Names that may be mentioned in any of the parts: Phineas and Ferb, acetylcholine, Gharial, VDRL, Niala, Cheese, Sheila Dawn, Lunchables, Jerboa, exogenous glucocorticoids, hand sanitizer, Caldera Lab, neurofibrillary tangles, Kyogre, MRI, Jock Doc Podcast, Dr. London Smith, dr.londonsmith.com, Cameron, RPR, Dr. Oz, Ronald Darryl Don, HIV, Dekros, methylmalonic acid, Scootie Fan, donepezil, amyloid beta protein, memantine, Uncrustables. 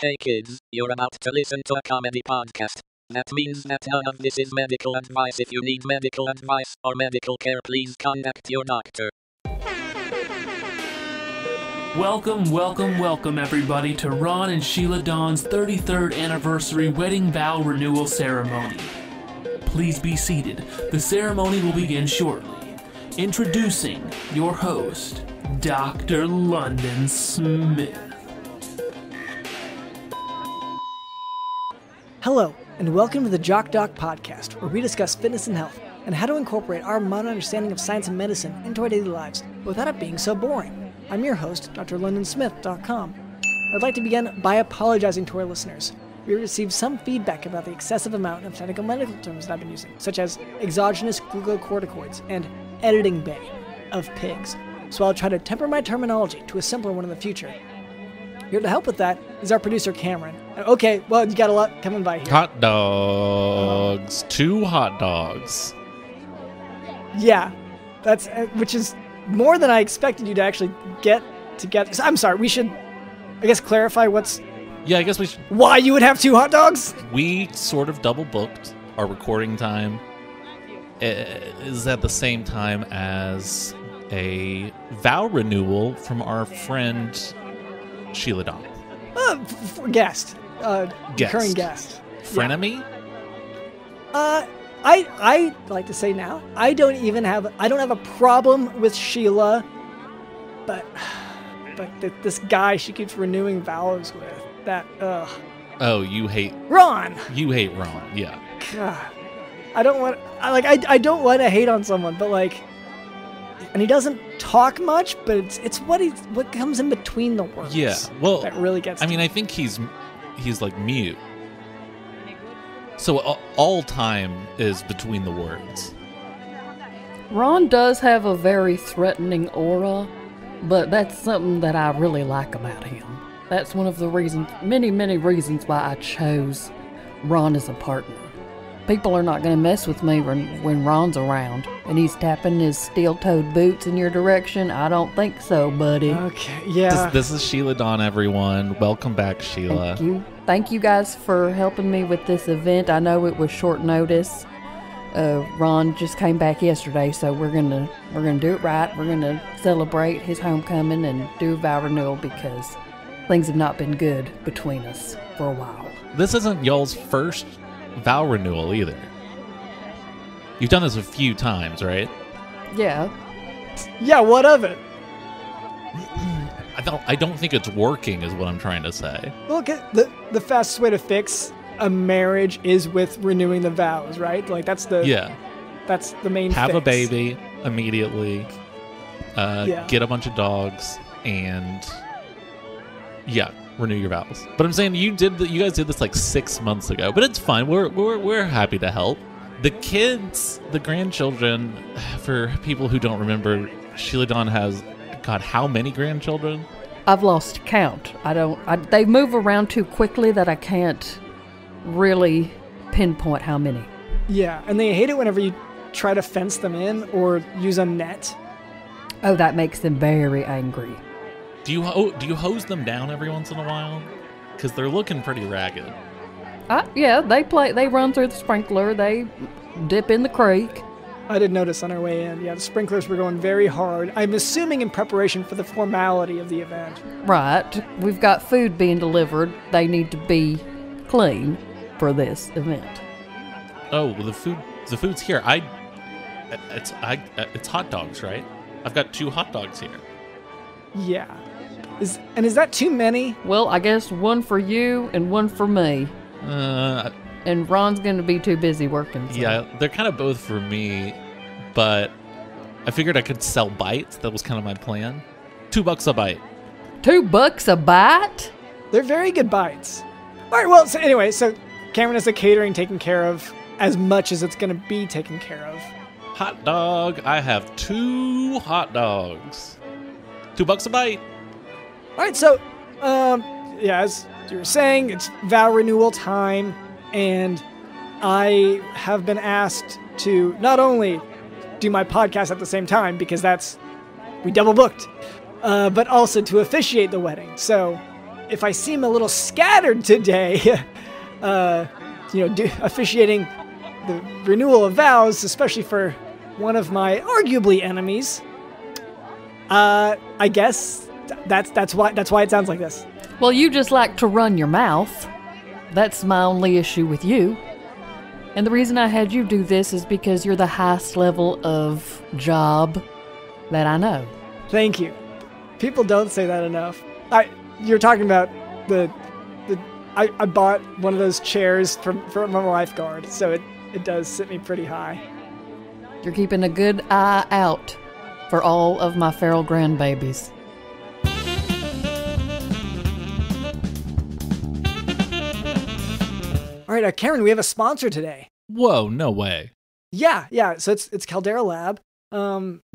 Hey kids, you're about to listen to a comedy podcast. That means that none of this is medical advice. If you need medical advice or medical care, please contact your doctor. Welcome everybody to Ron and Sheila Dawn's 33rd anniversary wedding vow renewal ceremony. Please be seated. The ceremony will begin shortly. Introducing your host, Dr. London Smith. Hello, and welcome to the Jock Doc Podcast, where we discuss fitness and health, and how to incorporate our modern understanding of science and medicine into our daily lives without it being so boring. I'm your host, Dr. LondonSmith.com. I'd like to begin by apologizing to our listeners. We received some feedback about the excessive amount of technical medical terms that I've been using, such as exogenous glucocorticoids and editing bay of pigs, so I'll try to temper my terminology to a simpler one in the future. Here to help with that is our producer, Cameron. Okay, well, you got a lot coming by here. Hot dogs. Two hot dogs. Yeah, that's which is more than I expected you to actually get together. So, I'm sorry, we should, I guess, clarify what's... Yeah, I guess we should... Why you would have two hot dogs? We sort of double booked our recording time. It is at the same time as a vow renewal from our friend... Sheila Dawn. Guest. Recurring guest. Frenemy? Yeah. I like to say now, I don't have a problem with Sheila, but this guy she keeps renewing vows with, that. Oh, you hate Ron. You hate Ron, yeah. God. I don't want to hate on someone, but like, and he doesn't talk much, but it's what comes in between the words. Yeah, well, that really gets. I mean, I think he's like mute. So all time is between the words. Ron does have a very threatening aura, but that's something that I really like about him. That's one of the reasons, many reasons, why I chose Ron as a partner. People are not going to mess with me when Ron's around and he's tapping his steel-toed boots in your direction. I don't think so, buddy. Okay, yeah. This is Sheila Dawn, everyone. Welcome back, Sheila. Thank you. Thank you guys for helping me with this event. I know it was short notice. Ron just came back yesterday, so we're gonna do it right. We're gonna celebrate his homecoming and do vow renewal because things have not been good between us for a while. This isn't y'all's first vow renewal either. You've done this a few times, right? Yeah, what of it? I don't think it's working is what I'm trying to say. Look, the fastest way to fix a marriage is with renewing the vows, right? Like that's the main thing. Have a baby immediately, get a bunch of dogs, and renew your vows. But I'm saying you guys did this like 6 months ago, but it's fine. We're happy to help. The kids, the grandchildren, for people who don't remember, Sheila Dawn has, God, how many grandchildren? I've lost count. They move around too quickly that I can't really pinpoint how many. Yeah, and they hate it whenever you try to fence them in or use a net. Oh, that makes them very angry. Do you hose them down every once in a while? Because they're looking pretty ragged. Yeah, they play. They run through the sprinkler. They dip in the creek. I did notice on our way in. Yeah, the sprinklers were going very hard. I'm assuming in preparation for the formality of the event. Right. We've got food being delivered. They need to be clean for this event. Oh, well, the food's here. It's hot dogs, right? I've got two hot dogs here. Yeah. Is that too many? Well, I guess one for you and one for me. And Ron's going to be too busy working. So. Yeah, they're kind of both for me, but I figured I could sell bites. That was kind of my plan. $2 a bite. $2 a bite? They're very good bites. All right, well, so anyway, so Cameron has the catering taken care of as much as it's going to be taken care of. Hot dog. I have two hot dogs. $2 a bite. All right, so, as you were saying, it's vow renewal time, and I have been asked to not only do my podcast at the same time, because we double booked, but also to officiate the wedding. So if I seem a little scattered today, officiating the renewal of vows, especially for one of my arguably enemies, I guess that's why it sounds like this. Well, you just like to run your mouth. That's my only issue with you. And the reason I had you do this is because you're the highest level of job that I know. Thank you. People don't say that enough. You're talking about I bought one of those chairs from my lifeguard, so it does sit me pretty high. You're keeping a good eye out for all of my feral grandbabies. All right, Cameron, we have a sponsor today. Whoa, no way. Yeah. So it's Caldera Lab. We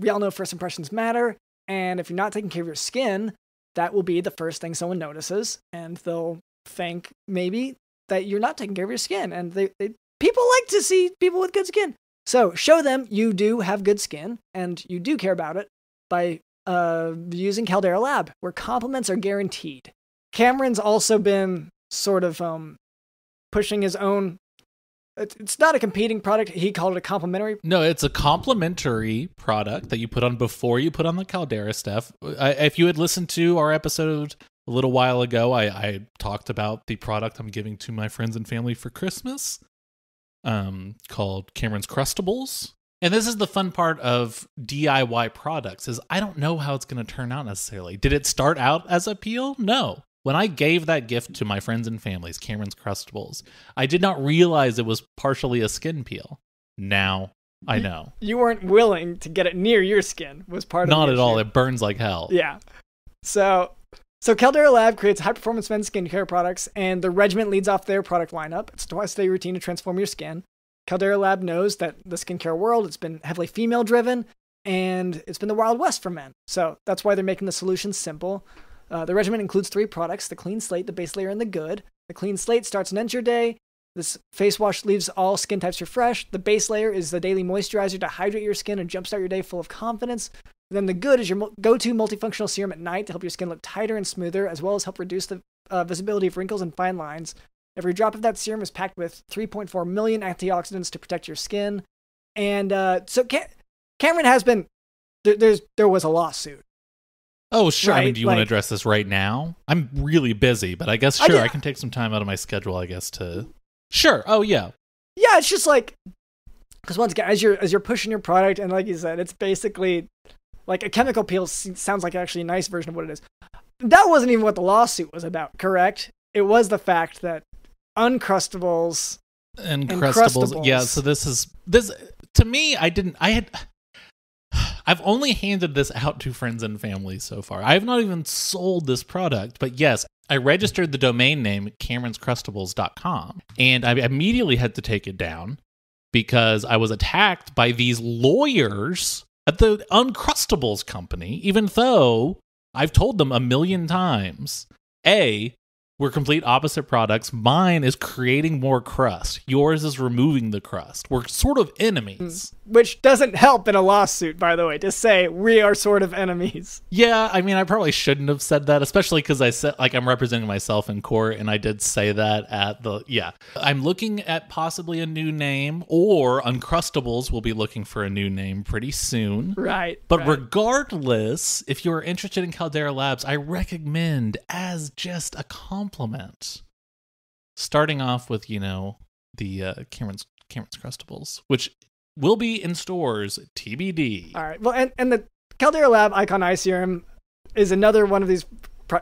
all know first impressions matter, and if you're not taking care of your skin, that will be the first thing someone notices, and they'll think maybe that you're not taking care of your skin. And people like to see people with good skin. So show them you do have good skin and you do care about it by using Caldera Lab, where compliments are guaranteed. Cameron's also been sort of pushing his own. It's not a competing product. He called it a complimentary. No, it's a complimentary product that you put on before you put on the Caldera stuff. If you had listened to our episode a little while ago, I talked about the product I'm giving to my friends and family for Christmas, called Cameron's Crustables. And this is the fun part of DIY products, is I don't know how it's going to turn out necessarily. Did it start out as a peel? No. When I gave that gift to my friends and families, Cameron's Crustables, I did not realize it was partially a skin peel. Now I know. You weren't willing to get it near your skin was part of the issue. Not at all. It burns like hell. Yeah. So Caldera Lab creates high-performance men's skincare products, and the regiment leads off their product lineup. It's a twice-a-day routine to transform your skin. Caldera Lab knows that the skincare world, it's been heavily female-driven, and it's been the Wild West for men. So that's why they're making the solution simple. The regimen includes 3 products: the Clean Slate, the Base Layer, and the Good. The Clean Slate starts and ends your day. This face wash leaves all skin types refreshed. The Base Layer is the daily moisturizer to hydrate your skin and jumpstart your day full of confidence. And then the Good is your go-to multifunctional serum at night to help your skin look tighter and smoother, as well as help reduce the visibility of wrinkles and fine lines. Every drop of that serum is packed with 3.4 million antioxidants to protect your skin. And Cameron has been... There was a lawsuit. Oh, sure. Right? I mean, do you want to address this right now? I'm really busy, but I guess, sure, I can take some time out of my schedule, I guess, to... Sure. Oh, yeah. Yeah, it's just like... Because once again, as you're pushing your product, and like you said, it's basically... Like, a chemical peel sounds like actually a nice version of what it is. That wasn't even what the lawsuit was about, correct? It was the fact that Uncrustables... And Crustables. Yeah, so this is... To me, I've only handed this out to friends and family so far. I have not even sold this product, but yes, I registered the domain name CameronsCrustables.com, and I immediately had to take it down because I was attacked by these lawyers at the Uncrustables company, even though I've told them 1,000,000 times, A, we're complete opposite products. Mine is creating more crust. Yours is removing the crust. We're sort of enemies. Which doesn't help in a lawsuit, by the way, to say we are sort of enemies. Yeah, I mean, I probably shouldn't have said that, especially because I said, like, I'm representing myself in court, and I did say that at the, yeah. I'm looking at possibly a new name, or Uncrustables will be looking for a new name pretty soon. Right. But regardless, if you're interested in Caldera Labs, I recommend, as just a compliment, starting off with, the Cameron's Crustables, which will be in stores TBD. All right. Well, and the Caldera Lab Icon Eye Serum is another one of these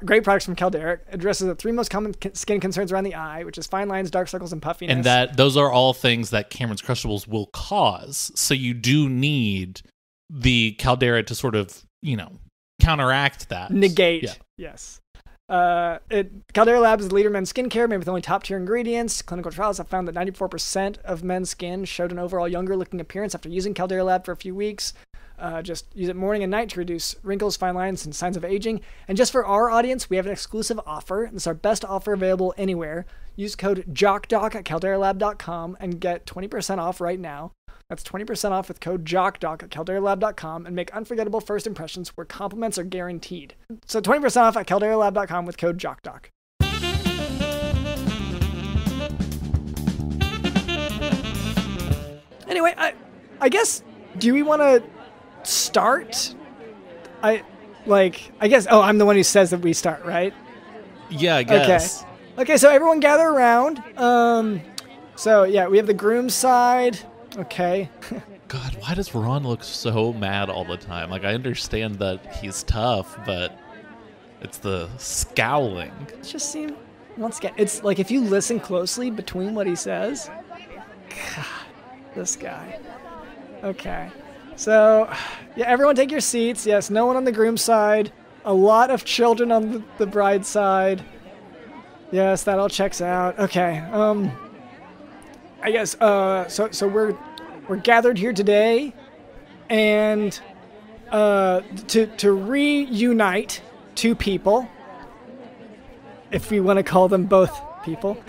great products from Caldera. It addresses the 3 most common skin concerns around the eye, which is fine lines, dark circles, and puffiness. And those are all things that Cameron's Crustables will cause. So you do need the Caldera to sort of, counteract that. Negate. Yeah. Yes. Caldera Labs is the leader in men's skincare, made with only top-tier ingredients. Clinical trials have found that 94% of men's skin showed an overall younger-looking appearance after using Caldera Lab for a few weeks. Just use it morning and night to reduce wrinkles, fine lines, and signs of aging. And just for our audience, we have an exclusive offer. It's our best offer available anywhere. Use code JOCKDOC at calderalab.com and get 20% off right now. That's 20% off with code JOCKDOC at calderalab.com, and make unforgettable first impressions where compliments are guaranteed. So 20% off at calderalab.com with code JOCKDOC. I guess, do we want to start? Oh, I'm the one who says that we start, right? Yeah, I guess. Okay, so everyone gather around. So, yeah, we have the groom's side. Okay. God, why does Ron look so mad all the time? Like, I understand that he's tough, but it's the scowling. It just seems, once again, it's like if you listen closely between what he says. God, this guy. Okay. So, yeah, everyone take your seats. Yes, no one on the groom's side. A lot of children on the bride's side. Yes, that all checks out. Okay. I guess, so we're gathered here today, and to reunite two people, if we want to call them both people.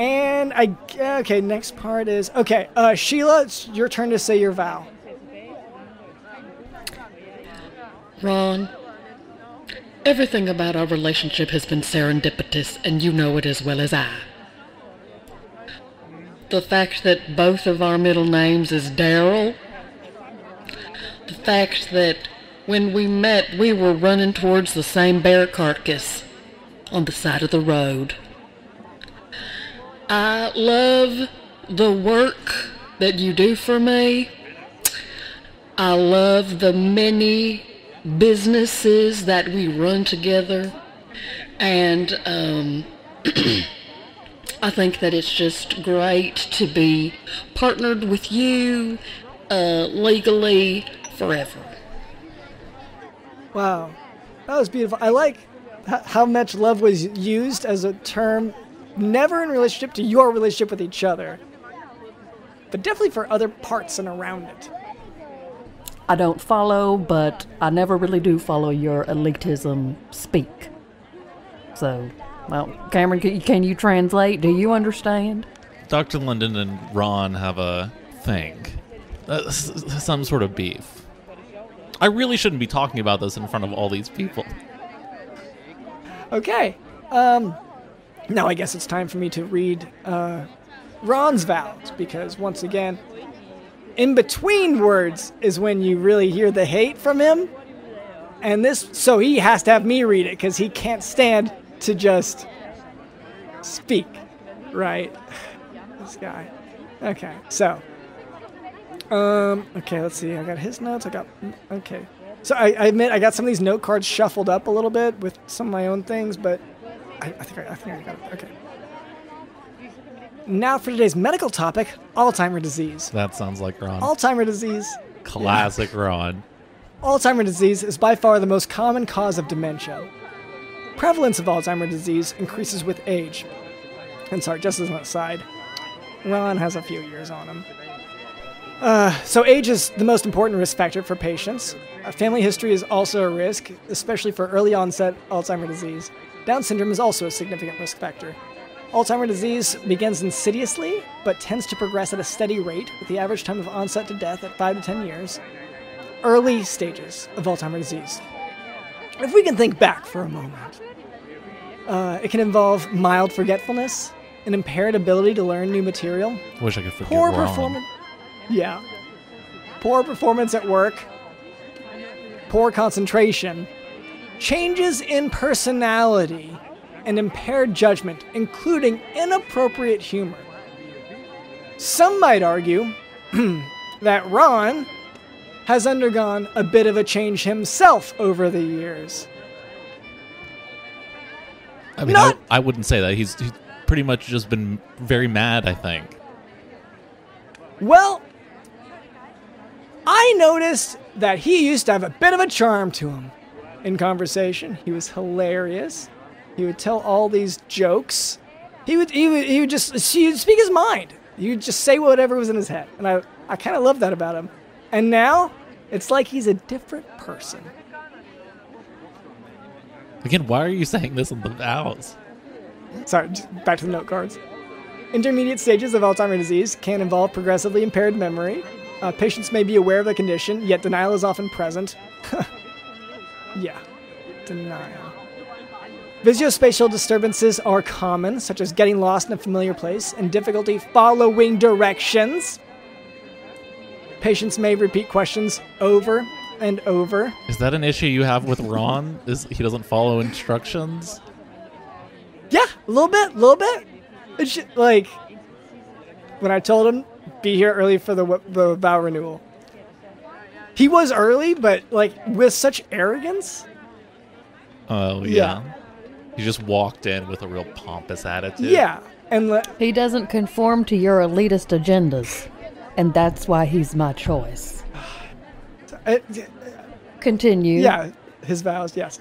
Okay, next part is, okay, Sheila, it's your turn to say your vow. Ron, everything about our relationship has been serendipitous, and you know it as well as I. The fact that both of our middle names is Daryl. The fact that when we met, we were running towards the same bear carcass on the side of the road. I love the work that you do for me. I love the many businesses that we run together. And, I think that it's just great to be partnered with you legally forever. Wow. That was beautiful. I like how much love was used as a term, never in relationship to your relationship with each other, but definitely for other parts and around it. I don't follow, but I never really do follow your elitism speak. So... Well, Cameron, can you translate? Do you understand? Dr. London and Ron have a thing. Some sort of beef. I really shouldn't be talking about this in front of all these people. Okay. Now I guess it's time for me to read Ron's vows, because once again, in between words is when you really hear the hate from him. And this, so he has to have me read it, because he can't stand... to just speak, right? This guy. Okay, so. Okay, let's see. I got his notes. Okay. So I admit I got some of these note cards shuffled up a little bit with some of my own things, but I think I got it. Okay. Now for today's medical topic, Alzheimer's disease. That sounds like Ron. Alzheimer's disease. Classic Ron. Alzheimer's disease is by far the most common cause of dementia. Prevalence of Alzheimer's disease increases with age. And sorry, just as an aside, Ron has a few years on him. So age is the most important risk factor for patients. Family history is also a risk, especially for early onset Alzheimer's disease. Down syndrome is also a significant risk factor. Alzheimer's disease begins insidiously, but tends to progress at a steady rate, with the average time of onset to death at 5 to 10 years. Early stages of Alzheimer's disease. If we can think back for a moment, it can involve mild forgetfulness, an impaired ability to learn new material. Wish I could forget Ron. Poor performance at work. Poor concentration. Changes in personality and impaired judgment, including inappropriate humor. Some might argue that Ron has undergone a bit of a change himself over the years. I mean, I wouldn't say that. He's pretty much just been very mad, I think. Well, I noticed that he used to have a bit of a charm to him. In conversation, he was hilarious. He would tell all these jokes. He would just speak his mind. He would just say whatever was in his head. And I kind of loved that about him. And now, it's like he's a different person. Again, why are you saying this in the vows? Sorry, back to the note cards. Intermediate stages of Alzheimer's disease can involve progressively impaired memory. Patients may be aware of the condition, yet denial is often present. Yeah, denial. Visuospatial disturbances are common, such as getting lost in a familiar place and difficulty following directions. Patients may repeat questions over and over. Is that an issue you have with Ron? He doesn't follow instructions? Yeah, a little bit, It's just, like, when I told him, be here early for the vow renewal. He was early, but, like, with such arrogance. Oh, yeah. He just walked in with a real pompous attitude. Yeah. And he doesn't conform to your elitist agendas, and that's why he's my choice. Continue. Yeah, his vows, yes.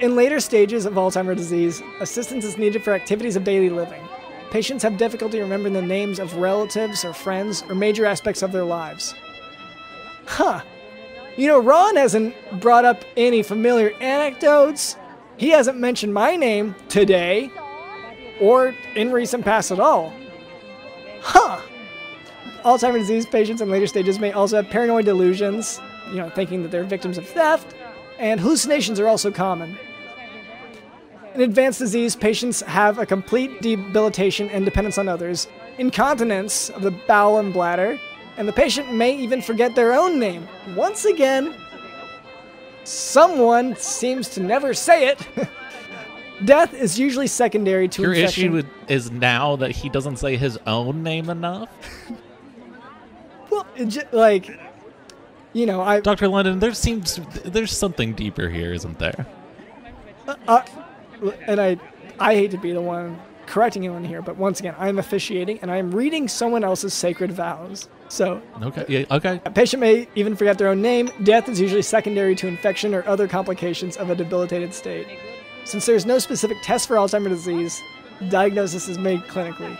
In later stages of Alzheimer's disease, assistance is needed for activities of daily living. Patients have difficulty remembering the names of relatives or friends or major aspects of their lives. Huh. You know, Ron hasn't brought up any familiar anecdotes. He hasn't mentioned my name today or in recent past at all. Huh. Alzheimer's disease patients in later stages may also have paranoid delusions, you know, thinking that they're victims of theft, and hallucinations are also common. In advanced disease, patients have a complete debilitation and dependence on others, incontinence of the bowel and bladder, and the patient may even forget their own name. Once again, someone seems to never say it. Death is usually secondary to infection. Your issue is now that he doesn't say his own name enough? Well, like, you know, Dr. London, there's something deeper here, isn't there? And I hate to be the one correcting anyone here, but once again, I'm officiating and I'm reading someone else's sacred vows. So, okay, yeah, okay. A patient may even forget their own name. Death is usually secondary to infection or other complications of a debilitated state. Since there is no specific test for Alzheimer's disease, diagnosis is made clinically.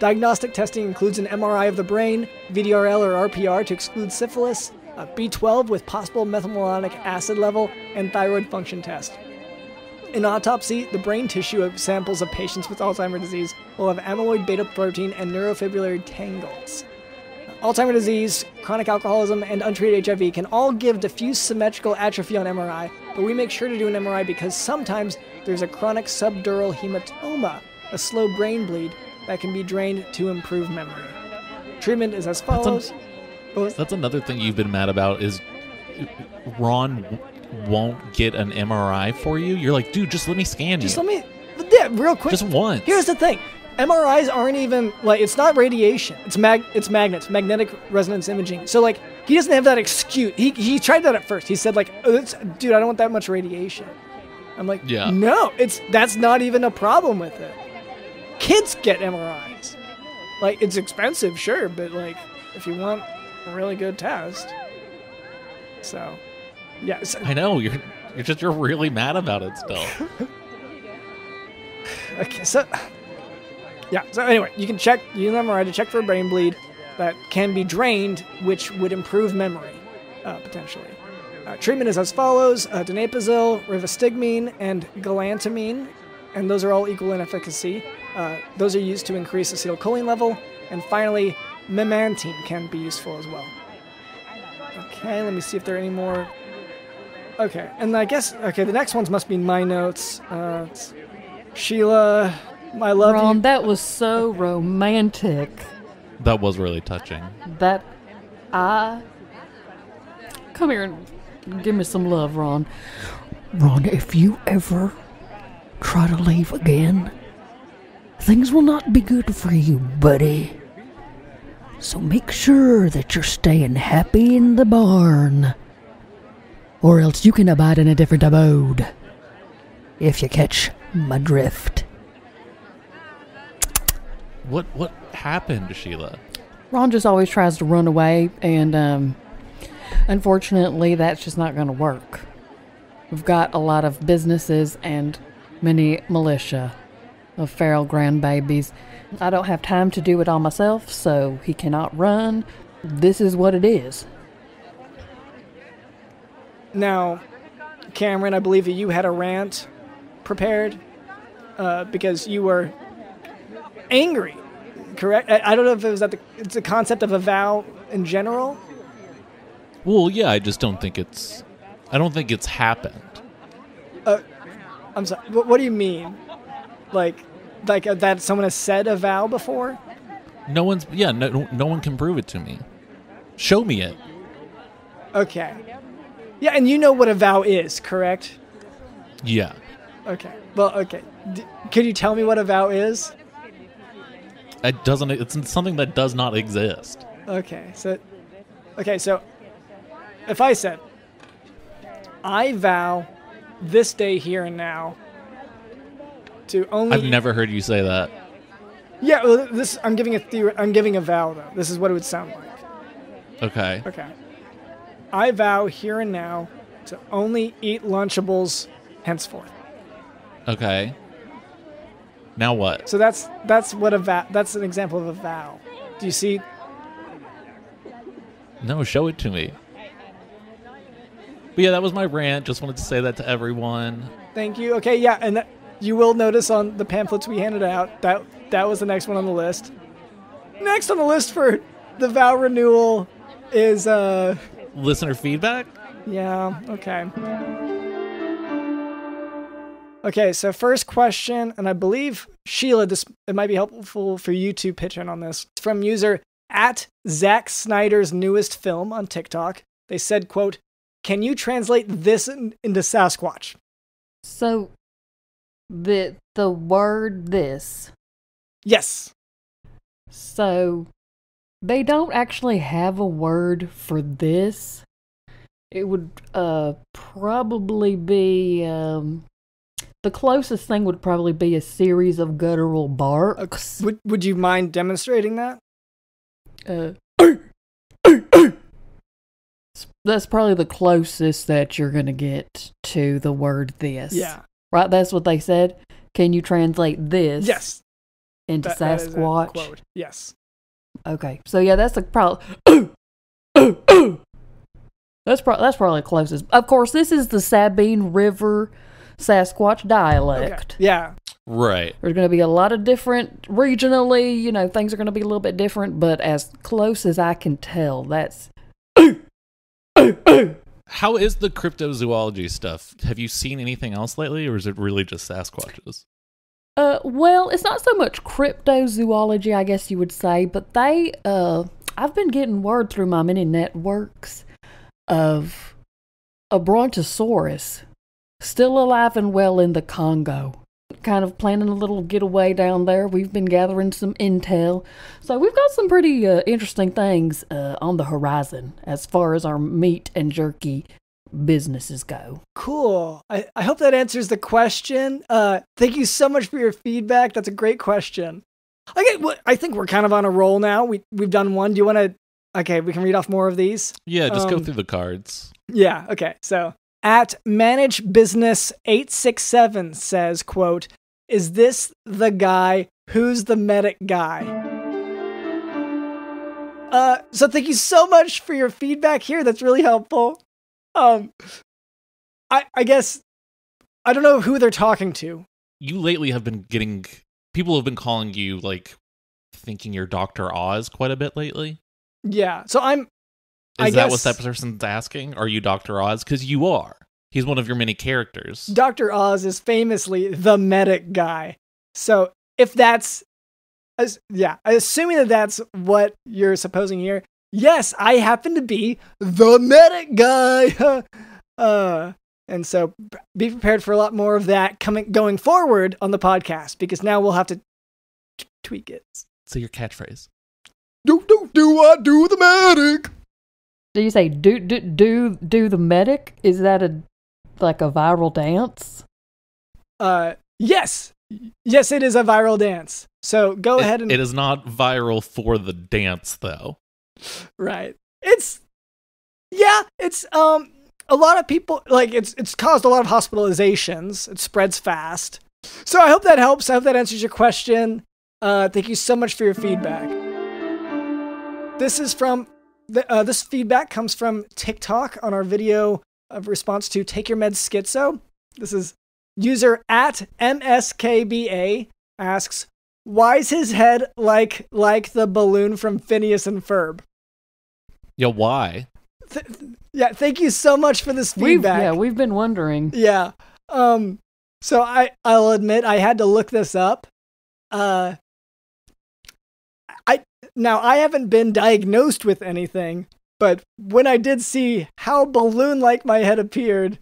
Diagnostic testing includes an MRI of the brain, VDRL or RPR to exclude syphilis, a B12 with possible methylmalonic acid level, and thyroid function test. In autopsy, the brain tissue of samples of patients with Alzheimer's disease will have amyloid beta protein and neurofibrillary tangles. Alzheimer's disease, chronic alcoholism, and untreated HIV can all give diffuse symmetrical atrophy on MRI, but we make sure to do an MRI because sometimes there's a chronic subdural hematoma, a slow brain bleed, that can be drained to improve memory. Treatment is as follows. That's another thing you've been mad about is Ron won't get an MRI for you. You're like, dude, just let me scan you. Just let me, yeah, real quick. Just once. Here's the thing, MRIs aren't even like, it's not radiation. It's magnets, magnetic resonance imaging. So like, he doesn't have that excuse. He tried that at first. He said like, oh, dude, I don't want that much radiation. I'm like, yeah. No, that's not even a problem with it. Kids get MRIs. Like, it's expensive, sure, but like, if you want a really good test, so. Yes. I know you're really mad about it still. Okay, so yeah. So anyway, you can check MRI to check for a brain bleed that can be drained, which would improve memory potentially. Treatment is as follows: donepezil, rivastigmine, and galantamine, and those are all equal in efficacy. Those are used to increase acetylcholine level, and finally, memantine can be useful as well. Okay, let me see if there are any more. Okay, and I guess, okay, the next ones must be my notes. Sheila, I love you. Ron, that was so romantic. That was really touching. Come here and give me some love, Ron. Ron, if you ever try to leave again, things will not be good for you, buddy. So make sure that you're staying happy in the barn. Or else you can abide in a different abode. If you catch my drift. What happened, Sheila? Ron just always tries to run away, and unfortunately that's just not going to work. We've got a lot of businesses and many militia of feral grandbabies. I don't have time to do it all myself, so he cannot run. This is what it is. Now, Cameron, I believe that you had a rant prepared because you were angry, correct? I don't know if it was it's the concept of a vow in general. Well, yeah, I just don't think it's happened. I'm sorry. What do you mean? Like that someone has said a vow before? No one can prove it to me. Show me it. Okay. Yeah, and you know what a vowel is, correct? Yeah. Okay. Well, okay. Can you tell me what a vowel is? It doesn't. It's something that does not exist. Okay. So, if I said, I vow this day here and now to only. I've never heard you say that. Yeah. Well, this I'm giving a vow though. This is what it would sound like. Okay. Okay. I vow here and now to only eat Lunchables henceforth. Okay. Now what? So that's what that's an example of a vow. Do you see? No, show it to me. But yeah, that was my rant. Just wanted to say that to everyone. Thank you. Okay, yeah, and you will notice on the pamphlets we handed out that was the next one on the list. Next on the list for the vow renewal is listener feedback? Yeah, okay. Okay, so first question, and I believe, Sheila, it might be helpful for you to pitch in on this. It's from user @ZackSnyder's newest film on TikTok. They said, quote, can you translate this into Sasquatch? So, the word this. Yes. So, they don't actually have a word for this. It would probably be... the closest thing would probably be a series of guttural barks. Would you mind demonstrating that? That's probably the closest that you're going to get to the word this. Yeah. Right? That's what they said? Can you translate this? Yes. Into Sasquatch? That is a quote. Yes. Okay. So, yeah, that's probably... that's probably the closest. Of course, this is the Sabine River... Sasquatch dialect. Okay. Yeah. Right. There's going to be a lot of different regionally, you know, things are going to be a little bit different, but as close as I can tell, that's... How is the cryptozoology stuff? Have you seen anything else lately, or is it really just Sasquatches? Well, it's not so much cryptozoology, I guess you would say, but they, I've been getting word through my many networks of a brontosaurus still alive and well in the Congo. Kind of planning a little getaway down there. We've been gathering some intel. So we've got some pretty interesting things on the horizon as far as our meat and jerky businesses go. Cool. I hope that answers the question. Thank you so much for your feedback. That's a great question. Okay, well, I think we're kind of on a roll now. We've done one. Do you want to... Okay, we can read off more of these? Yeah, just go through the cards. Yeah, okay. So... @ManageBusiness867 says, quote, is this the guy? Who's the medic guy? So thank you so much for your feedback here. That's really helpful. I guess, I don't know who they're talking to. You lately have been getting, people have been calling you, like, thinking you're Dr. Oz quite a bit lately. Yeah, so Is that what that person's asking? Are you Dr. Oz? Because you are. He's one of your many characters. Dr. Oz is famously the medic guy. So if that's... yeah, assuming that that's what you're supposing here, yes, I happen to be the medic guy. And so be prepared for a lot more of that going forward on the podcast, because now we'll have to tweak it. So your catchphrase. Do I do the medic? Do you say do the medic? Is that like a viral dance? Yes, it is a viral dance. So go ahead and. It is not viral for the dance though. Right. It's a lot of people like it's caused a lot of hospitalizations. It spreads fast. So I hope that helps. I hope that answers your question. Thank you so much for your feedback. This is from. This feedback comes from TikTok on our video of response to Take Your Meds Schizo. This is user @MSKBA asks, why's his head like the balloon from Phineas and Ferb? Yeah, why? Thank you so much for this feedback. We've been wondering. Yeah. So I'll admit I had to look this up. Now, I haven't been diagnosed with anything, But when I did see how balloon-like my head appeared,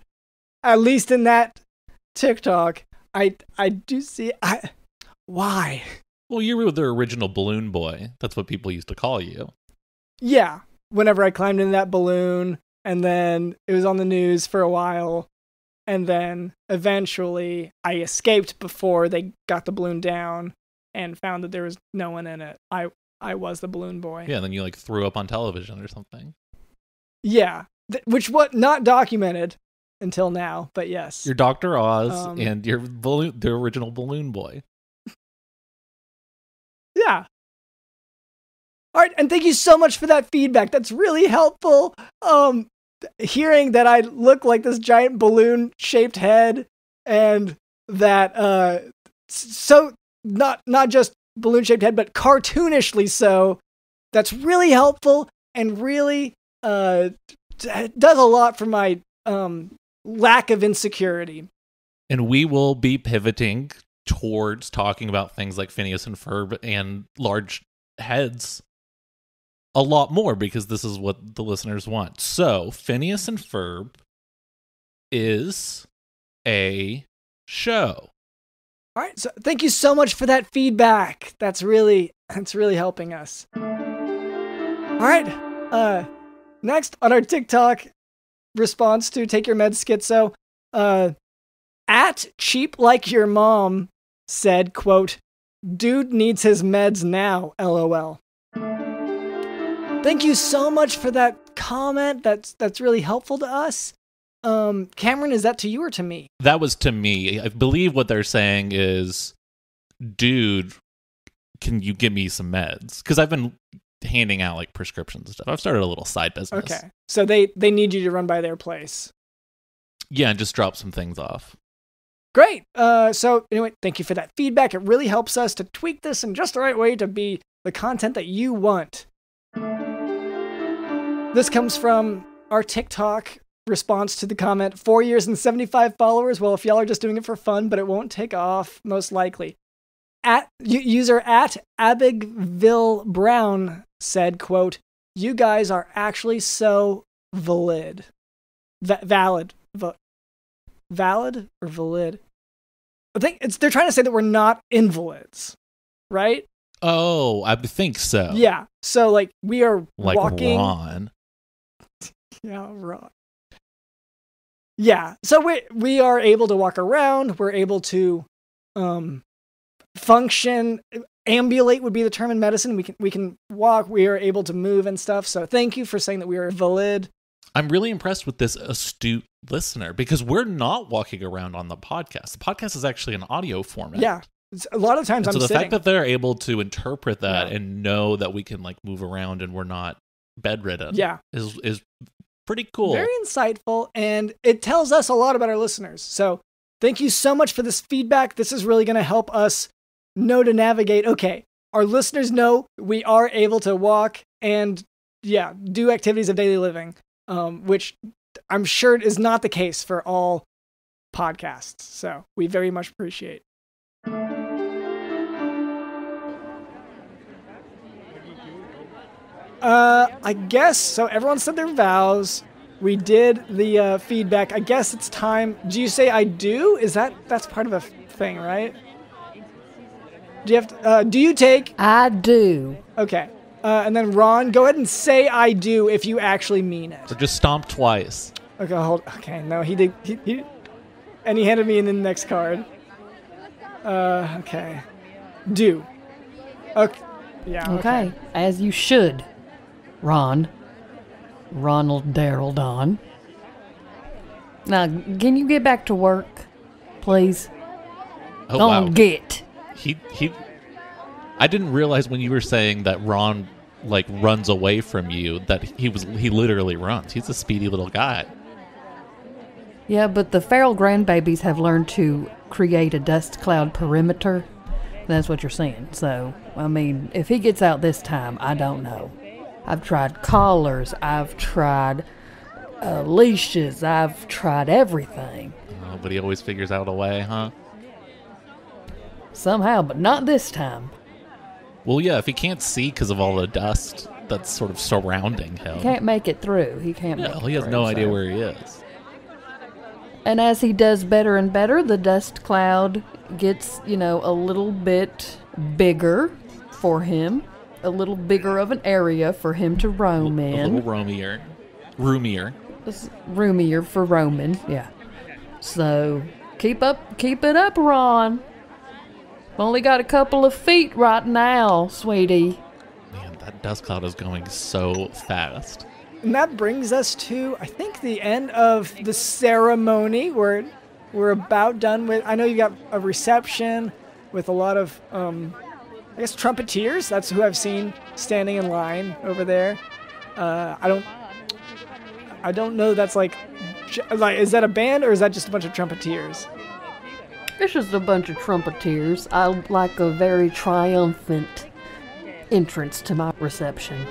at least in that TikTok, I do see... Why? Well, you were the original balloon boy. That's what people used to call you. Yeah. Whenever I climbed in that balloon, and then it was on the news for a while, and then eventually I escaped before they got the balloon down and found that there was no one in it. I was the balloon boy. Yeah, and then you like threw up on television or something. Yeah, which was not documented until now, but yes. You're Dr. Oz and you're the original balloon boy. Yeah. All right, and thank you so much for that feedback. That's really helpful. Hearing that I look like this giant balloon-shaped head, and that so not just balloon-shaped head, but cartoonishly so. That's really helpful and really does a lot for my lack of insecurity. And we will be pivoting towards talking about things like Phineas and Ferb and large heads a lot more, because this is what the listeners want. So Phineas and Ferb is a show. All right, so thank you so much for that feedback. That's really helping us. All right, next on our TikTok response to Take Your Meds Schizo, at Cheap Like Your Mom said, quote, "Dude needs his meds now, LOL." Thank you so much for that comment. That's really helpful to us. Cameron, is that to you or to me? That was to me. I believe what they're saying is, dude, can you give me some meds? Because I've been handing out like prescriptions and stuff. I've started a little side business. Okay. So they need you to run by their place. Yeah, and just drop some things off. Great. So anyway, thank you for that feedback. It really helps us to tweak this in just the right way to be the content that you want. This comes from our TikTok response to the comment, 4 years and 75 followers. Well, if y'all are just doing it for fun, but it won't take off, most likely. At user at Abigail Brown said, quote, "You guys are actually so valid." Valid or valid? I think they're trying to say that we're not invalids, right? Oh, I think so. Yeah. So like we are like walking. Ron. Yeah, Ron. Yeah. So we are able to walk around. We're able to function. Ambulate would be the term in medicine. We can walk. We are able to move and stuff. So thank you for saying that we are valid. I'm really impressed with this astute listener, because we're not walking around on the podcast. The podcast is actually an audio format. Yeah. A lot of times I'm sitting. So the fact that they're able to interpret that and know that we can like move around and we're not bedridden is pretty cool. Very insightful, and it tells us a lot about our listeners. So thank you so much for this feedback. This is really going to help us know to navigate. Okay, our listeners know we are able to walk and do activities of daily living, which I'm sure is not the case for all podcasts. So we very much appreciate. I guess so. Everyone said their vows. We did the feedback. I guess it's time. Do you say I do? Is that's part of a thing, right? Do you have to, do you take? I do. Okay. And then Ron, go ahead and say I do if you actually mean it. Or just stomp twice. Okay. Hold. Okay. No, he did. He and he handed me in the next card. Okay. Do. Okay. Yeah. Okay. As you should. Ron. Ronald Darryl Don. Now, can you get back to work, please? Oh, don't wow. Get. He. I didn't realize when you were saying that Ron like runs away from you that he literally runs. He's a speedy little guy. Yeah, but the feral grandbabies have learned to create a dust cloud perimeter. That's what you're saying. So, I mean, if he gets out this time, I don't know. I've tried collars. I've tried leashes. I've tried everything. Oh, but he always figures out a way, huh? Somehow, but not this time. Well, yeah, if he can't see because of all the dust, that's sort of surrounding him. He can't make it through. He can't make it through. He has no idea where he is. And as he does better and better, the dust cloud gets, you know, a little bit bigger for him. A little bigger of an area for him to roam in. A little roomier. Roomier. It's roomier for roaming, yeah. So, keep it up, Ron. I've only got a couple of feet right now, sweetie. Man, that dust cloud is going so fast. And that brings us to, I think, the end of the ceremony. We're about done with... I know you've got a reception with a lot of, I guess, trumpeteers. That's who I've seen standing in line over there. I don't know. That's like, is that a band or is that just a bunch of trumpeteers? It's just a bunch of trumpeteers. I like a very triumphant entrance to my reception.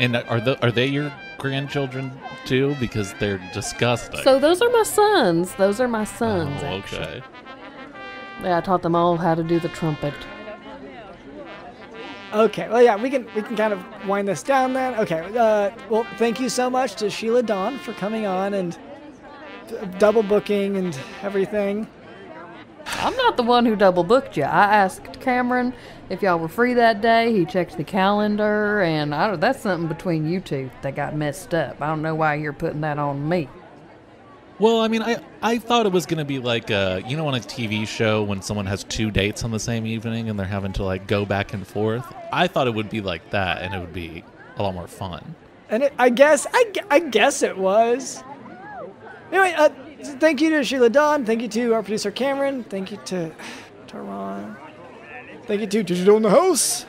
And are they your grandchildren too? Because they're disgusting. So those are my sons. Oh, okay. Actually. Yeah, I taught them all how to do the trumpet. Okay, well, yeah, we can kind of wind this down then. Okay, well, thank you so much to Sheila Dawn for coming on and double booking and everything. I'm not the one who double booked you. I asked Cameron if y'all were free that day. He checked the calendar, and that's something between you two that got messed up. I don't know why you're putting that on me. Well, I mean, I thought it was going to be like, you know, on a TV show when someone has two dates on the same evening and they're having to, like, go back and forth. I thought it would be like that, and it would be a lot more fun. And I guess it was. Anyway, thank you to Sheila Dawn. Thank you to our producer, Cameron. Thank you to Taron. Thank you to Digital in the House.